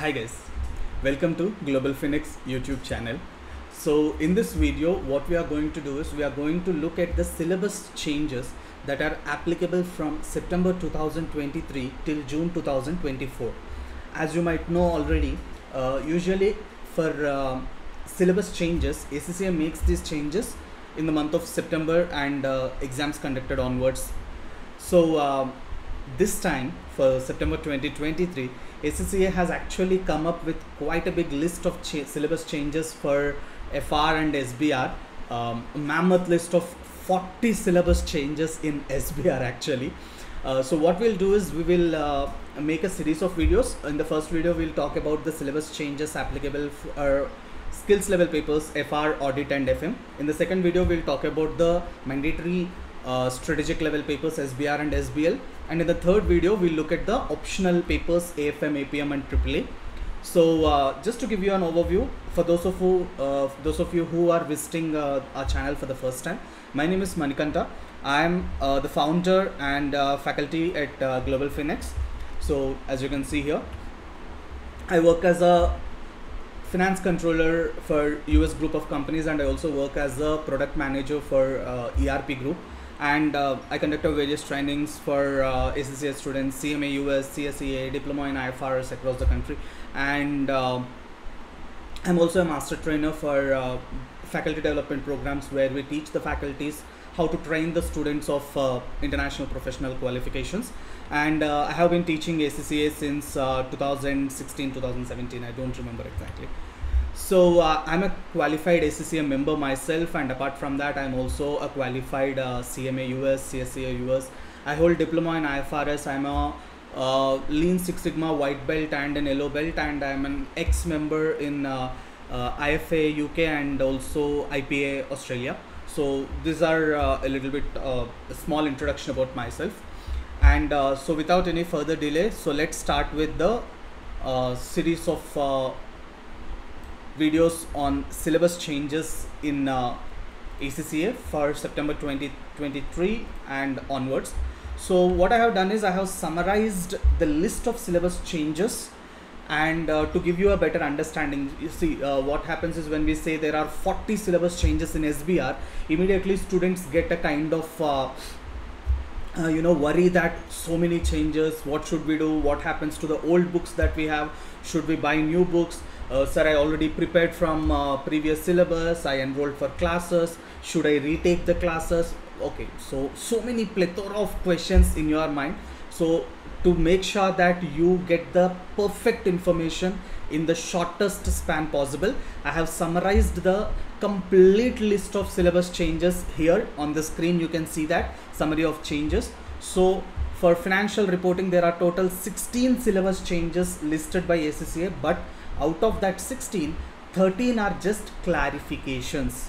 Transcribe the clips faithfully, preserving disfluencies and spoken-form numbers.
Hi guys, welcome to Global Fin X YouTube channel. So in this video what we are going to do is we are going to look at the syllabus changes that are applicable from September two thousand twenty-three till June two thousand twenty-four. As you might know already, uh, usually for uh, syllabus changes, A C C A makes these changes in the month of September and uh, exams conducted onwards. So uh, this time for September twenty twenty-three, A C C A has actually come up with quite a big list of cha syllabus changes for F R and S B R, um, a mammoth list of forty syllabus changes in S B R actually. Uh, so what we'll do is we will uh, make a series of videos. In the first video we'll talk about the syllabus changes applicable for skills level papers, F R, audit and F M. In the second video we'll talk about the mandatory Uh, strategic level papers, S B R and S B L, and in the third video we'll look at the optional papers, A F M, A P M and triple A. So uh, just to give you an overview for those of who uh, those of you who are visiting uh, our channel for the first time, my name is Manikanta. I am uh, the founder and uh, faculty at uh, Global Fin X. So as you can see here, I work as a finance controller for U S group of companies, and I also work as a product manager for uh, E R P group. And uh, I conduct various trainings for uh, A C C A students, C M A U S, C S C A, diploma in I F R S across the country, and uh, I'm also a master trainer for uh, faculty development programs where we teach the faculties how to train the students of uh, international professional qualifications. And uh, I have been teaching A C C A since uh, two thousand sixteen two thousand seventeen, I don't remember exactly. So uh, I'm a qualified A C C A member myself, and apart from that I'm also a qualified uh, C M A U S, C S C A U S. I hold diploma in I F R S, I'm a uh, Lean Six Sigma white belt and an yellow belt, and I'm an ex-member in uh, uh, I F A U K and also I P A Australia. So these are uh, a little bit uh, a small introduction about myself. And uh, so without any further delay, so let's start with the uh, series of uh, videos on syllabus changes in uh, A C C A for September twenty twenty-three and onwards. So what I have done is I have summarized the list of syllabus changes, and uh, to give you a better understanding, you see uh, what happens is when we say there are forty syllabus changes in S B R, immediately students get a kind of uh, Uh, you know, worry that so many changes, what should we do, what happens to the old books that we have, should we buy new books, uh, sir I already prepared from uh, previous syllabus, I enrolled for classes, should I retake the classes. Okay, so so many plethora of questions in your mind. So to make sure that you get the perfect information in the shortest span possible, I have summarized the complete list of syllabus changes here on the screen. You can see that summary of changes. So for financial reporting, there are total sixteen syllabus changes listed by A C C A, but out of that sixteen, thirteen are just clarifications.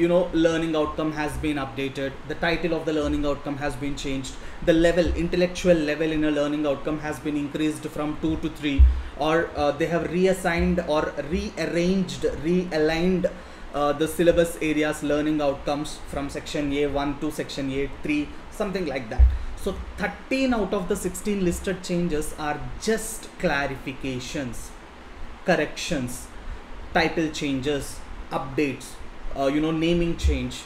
You know, learning outcome has been updated, the title of the learning outcome has been changed, the level, intellectual level in a learning outcome has been increased from two to three, or uh, they have reassigned or rearranged, realigned uh, the syllabus areas, learning outcomes from section A one to section A three, something like that. So thirteen out of the sixteen listed changes are just clarifications, corrections, title changes, updates, Uh, you know, naming change,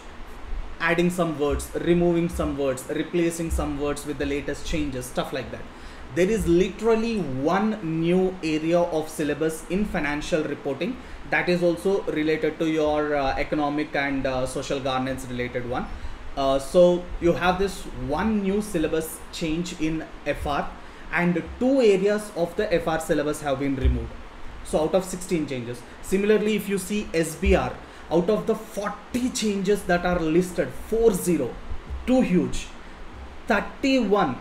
adding some words, removing some words, replacing some words with the latest changes, stuff like that. There is literally one new area of syllabus in financial reporting that is also related to your uh, economic and uh, social governance related one. Uh, so you have this one new syllabus change in F R, and two areas of the F R syllabus have been removed. So out of sixteen changes. Similarly, if you see S B R, out of the forty changes that are listed, forty, too huge, thirty-one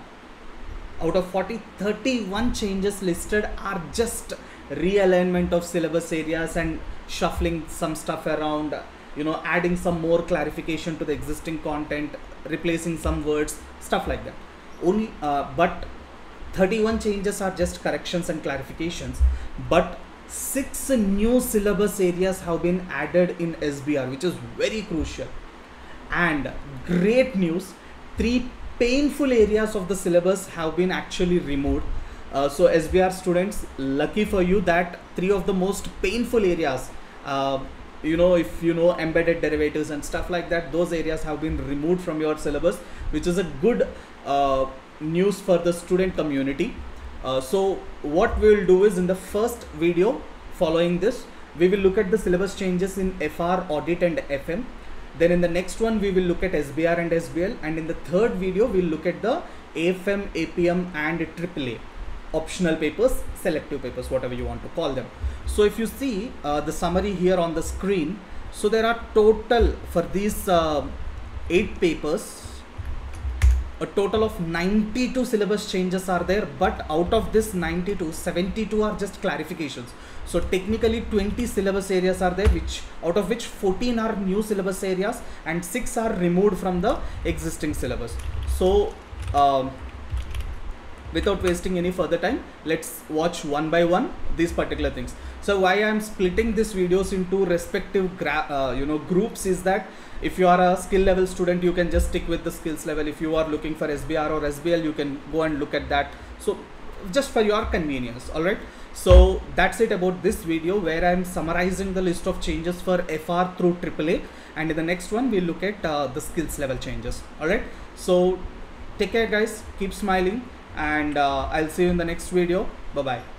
out of forty, thirty-one changes listed are just realignment of syllabus areas and shuffling some stuff around, you know, adding some more clarification to the existing content, replacing some words, stuff like that. Only uh, but thirty-one changes are just corrections and clarifications, but six new syllabus areas have been added in S B R, which is very crucial. And great news, three painful areas of the syllabus have been actually removed. Uh, so S B R students, lucky for you that three of the most painful areas, uh, you know, if you know embedded derivatives and stuff like that, those areas have been removed from your syllabus, which is a good uh, news for the student community. Uh, so what we will do is, in the first video following this, we will look at the syllabus changes in F R, audit and F M. Then in the next one, we will look at S B R and S B L. And in the third video, we will look at the A F M, A P M and triple A. Optional papers, selective papers, whatever you want to call them. So if you see uh, the summary here on the screen, so there are total for these uh, eight papers, a total of ninety-two syllabus changes are there, but out of this ninety-two, seventy-two are just clarifications. So technically twenty syllabus areas are there, which out of which fourteen are new syllabus areas and six are removed from the existing syllabus. So um, without wasting any further time, let's watch one by one these particular things. So why I'm splitting these videos into respective uh, you know groups is that if you are a skill level student, you can just stick with the skills level. If you are looking for S B R or S B L, you can go and look at that. So just for your convenience. All right. So that's it about this video, where I'm summarizing the list of changes for F R through triple A, and in the next one we'll look at uh, the skills level changes. All right. So take care, guys. Keep smiling. And uh, I'll see you in the next video. Bye bye.